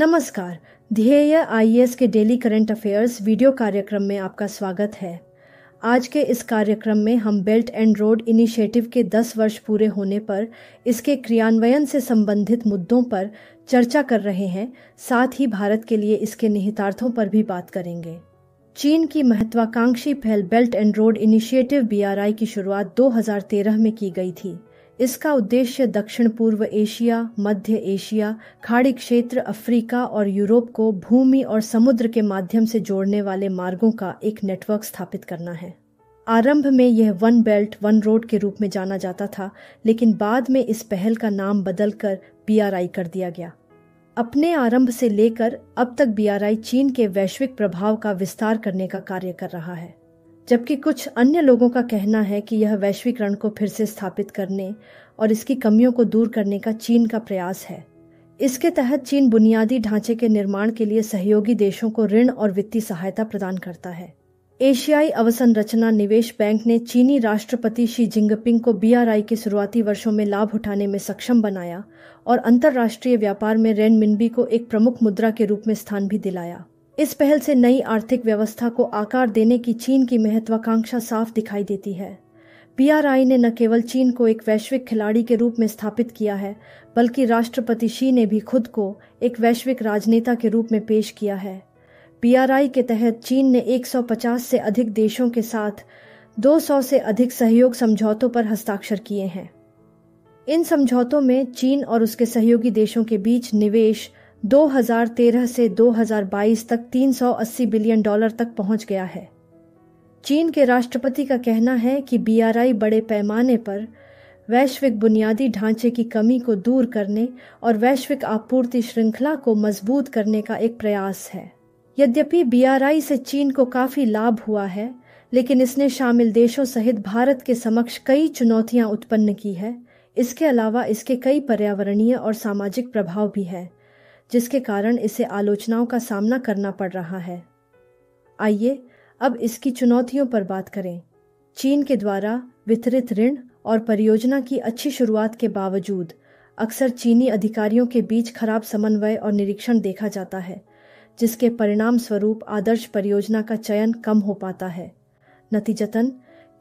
नमस्कार, ध्येय आईएएस के डेली करंट अफेयर्स वीडियो कार्यक्रम में आपका स्वागत है। आज के इस कार्यक्रम में हम बेल्ट एंड रोड इनिशिएटिव के 10 वर्ष पूरे होने पर इसके क्रियान्वयन से संबंधित मुद्दों पर चर्चा कर रहे हैं, साथ ही भारत के लिए इसके निहितार्थों पर भी बात करेंगे। चीन की महत्वाकांक्षी पहल belt and road Initiative BRI की शुरुआत 2013 में की गई थी। इसका उद्देश्य दक्षिण पूर्व एशिया, मध्य एशिया, खाड़ी क्षेत्र, अफ्रीका और यूरोप को भूमि और समुद्र के माध्यम से जोड़ने वाले मार्गों का एक नेटवर्क स्थापित करना है। आरंभ में यह वन बेल्ट वन रोड के रूप में जाना जाता था, लेकिन बाद में इस पहल का नाम बदलकर BRI कर दिया गया। अपने आरंभ से लेकर अब तक BRI चीन के वैश्विक प्रभाव का विस्तार करने का कार्य कर रहा है, जबकि कुछ अन्य लोगों का कहना है कि यह वैश्वीकरण को फिर से स्थापित करने और इसकी कमियों को दूर करने का चीन का प्रयास है। इसके तहत चीन बुनियादी ढांचे के निर्माण के लिए सहयोगी देशों को ऋण और वित्तीय सहायता प्रदान करता है। एशियाई अवसंरचना निवेश बैंक ने चीनी राष्ट्रपति शी जिनपिंग को BRI के शुरुआती वर्षों में लाभ उठाने में सक्षम बनाया और अंतर्राष्ट्रीय व्यापार में रेनमिनबी को एक प्रमुख मुद्रा के रूप में स्थान भी दिलाया। इस पहल से नई आर्थिक व्यवस्था को आकार देने की चीन की महत्वाकांक्षा साफ दिखाई देती है। BRI ने न केवल चीन को एक वैश्विक खिलाड़ी के रूप में स्थापित किया है, बल्कि राष्ट्रपति शी ने भी खुद को एक वैश्विक राजनेता के रूप में पेश किया है। BRI के तहत चीन ने 150 से अधिक देशों के साथ 200 से अधिक सहयोग समझौतों पर हस्ताक्षर किए हैं। इन समझौतों में चीन और उसके सहयोगी देशों के बीच निवेश 2013 से 2022 तक $380 बिलियन तक पहुंच गया है। चीन के राष्ट्रपति का कहना है कि BRI बड़े पैमाने पर वैश्विक बुनियादी ढांचे की कमी को दूर करने और वैश्विक आपूर्ति श्रृंखला को मजबूत करने का एक प्रयास है। यद्यपि BRI से चीन को काफी लाभ हुआ है, लेकिन इसने शामिल देशों सहित भारत के समक्ष कई चुनौतियां उत्पन्न की है। इसके अलावा इसके कई पर्यावरणीय और सामाजिक प्रभाव भी है, जिसके कारण इसे आलोचनाओं का सामना करना पड़ रहा है। आइए अब इसकी चुनौतियों पर बात करें। चीन के द्वारा वितरित ऋण और परियोजना की अच्छी शुरुआत के बावजूद अक्सर चीनी अधिकारियों के बीच खराब समन्वय और निरीक्षण देखा जाता है, जिसके परिणाम स्वरूप आदर्श परियोजना का चयन कम हो पाता है। नतीजतन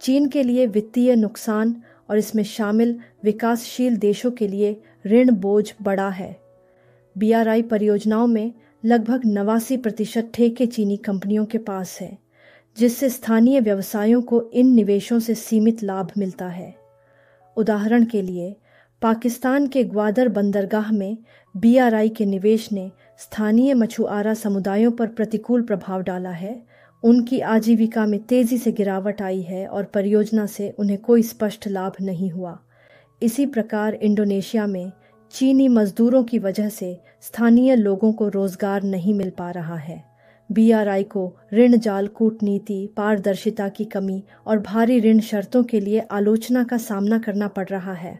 चीन के लिए वित्तीय नुकसान और इसमें शामिल विकासशील देशों के लिए ऋण बोझ बड़ा है। BRI परियोजनाओं में लगभग 89% ठेके चीनी कंपनियों के पास है, जिससे स्थानीय व्यवसायों को इन निवेशों से सीमित लाभ मिलता है। उदाहरण के लिए, पाकिस्तान के ग्वादर बंदरगाह में BRI के निवेश ने स्थानीय मछुआरा समुदायों पर प्रतिकूल प्रभाव डाला है। उनकी आजीविका में तेजी से गिरावट आई है और परियोजना से उन्हें कोई स्पष्ट लाभ नहीं हुआ। इसी प्रकार इंडोनेशिया में चीनी मजदूरों की वजह से स्थानीय लोगों को रोजगार नहीं मिल पा रहा है। BRI को ऋण जाल, कूटनीति, पारदर्शिता की कमी और भारी ऋण शर्तों के लिए आलोचना का सामना करना पड़ रहा है।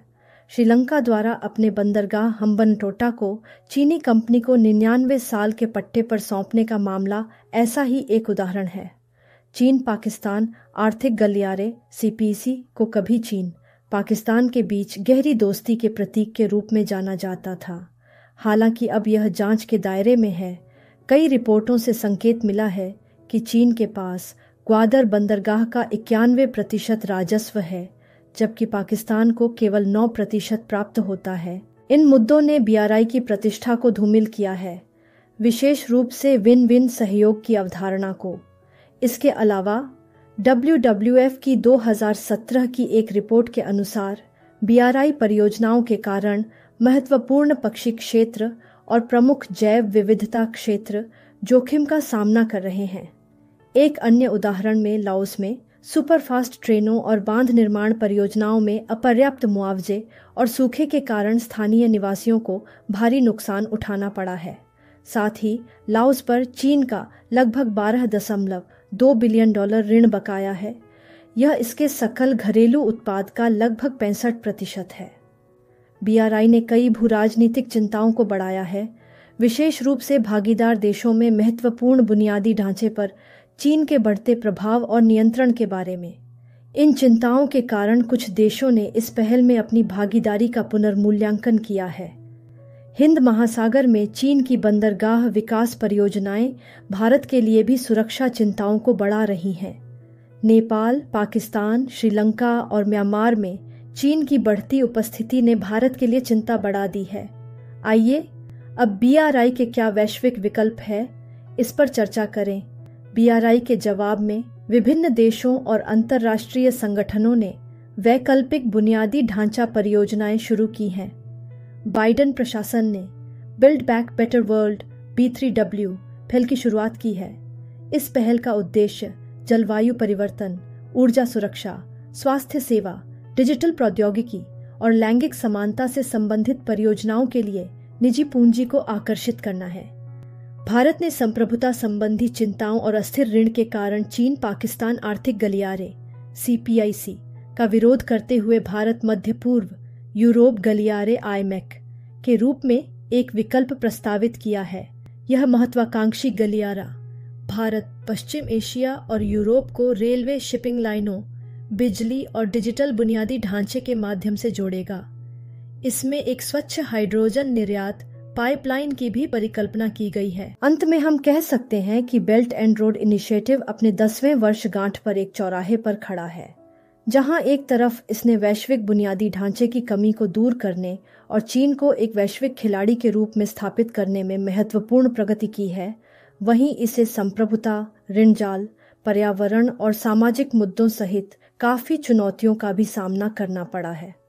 श्रीलंका द्वारा अपने बंदरगाह हम्बनटोटा को चीनी कंपनी को 99 साल के पट्टे पर सौंपने का मामला ऐसा ही एक उदाहरण है। चीन पाकिस्तान आर्थिक गलियारे CPEC को कभी चीन पाकिस्तान के बीच गहरी दोस्ती के प्रतीक के रूप में जाना जाता था, हालांकि अब यह जांच के दायरे में है। कई रिपोर्टों से संकेत मिला है कि चीन के पास ग्वादर बंदरगाह का 91% राजस्व है, जबकि पाकिस्तान को केवल 9% प्राप्त होता है। इन मुद्दों ने BRI की प्रतिष्ठा को धूमिल किया है, विशेष रूप से विन विन सहयोग की अवधारणा को। इसके अलावा WWF की 2017 की एक रिपोर्ट के अनुसार BRI परियोजनाओं के कारण महत्वपूर्ण पक्षी क्षेत्र और प्रमुख जैव विविधता क्षेत्र जोखिम का सामना कर रहे हैं। एक अन्य उदाहरण में लाओस में सुपरफास्ट ट्रेनों और बांध निर्माण परियोजनाओं में अपर्याप्त मुआवजे और सूखे के कारण स्थानीय निवासियों को भारी नुकसान उठाना पड़ा है। साथ ही लाओस पर चीन का लगभग 12.2 बिलियन डॉलर ऋण बकाया है। यह इसके सकल घरेलू उत्पाद का लगभग 65% है। BRI ने कई भूराजनीतिक चिंताओं को बढ़ाया है, विशेष रूप से भागीदार देशों में महत्वपूर्ण बुनियादी ढांचे पर चीन के बढ़ते प्रभाव और नियंत्रण के बारे में। इन चिंताओं के कारण कुछ देशों ने इस पहल में अपनी भागीदारी का पुनर्मूल्यांकन किया है। हिंद महासागर में चीन की बंदरगाह विकास परियोजनाएं भारत के लिए भी सुरक्षा चिंताओं को बढ़ा रही हैं। नेपाल, पाकिस्तान, श्रीलंका और म्यांमार में चीन की बढ़ती उपस्थिति ने भारत के लिए चिंता बढ़ा दी है। आइए अब BRI के क्या वैश्विक विकल्प है, इस पर चर्चा करें। BRI के जवाब में विभिन्न देशों और अंतर्राष्ट्रीय संगठनों ने वैकल्पिक बुनियादी ढांचा परियोजनाएं शुरू की हैं। बाइडेन प्रशासन ने build back better world B3W पहल की शुरुआत की है। इस पहल का उद्देश्य जलवायु परिवर्तन, ऊर्जा सुरक्षा, स्वास्थ्य सेवा, डिजिटल प्रौद्योगिकी और लैंगिक समानता से संबंधित परियोजनाओं के लिए निजी पूंजी को आकर्षित करना है। भारत ने संप्रभुता संबंधी चिंताओं और अस्थिर ऋण के कारण चीन पाकिस्तान आर्थिक गलियारे CPIC का विरोध करते हुए भारत मध्य पूर्व यूरोप गलियारे IMEC के रूप में एक विकल्प प्रस्तावित किया है। यह महत्वाकांक्षी गलियारा भारत, पश्चिम एशिया और यूरोप को रेलवे, शिपिंग लाइनों, बिजली और डिजिटल बुनियादी ढांचे के माध्यम से जोड़ेगा। इसमें एक स्वच्छ हाइड्रोजन निर्यात पाइपलाइन की भी परिकल्पना की गई है। अंत में हम कह सकते हैं कि बेल्ट एंड रोड इनिशिएटिव अपने 10वें वर्षगांठ पर एक चौराहे पर खड़ा है, जहां एक तरफ इसने वैश्विक बुनियादी ढांचे की कमी को दूर करने और चीन को एक वैश्विक खिलाड़ी के रूप में स्थापित करने में महत्वपूर्ण प्रगति की है, वहीं इसे संप्रभुता, ऋण जाल, पर्यावरण और सामाजिक मुद्दों सहित काफी चुनौतियों का भी सामना करना पड़ा है।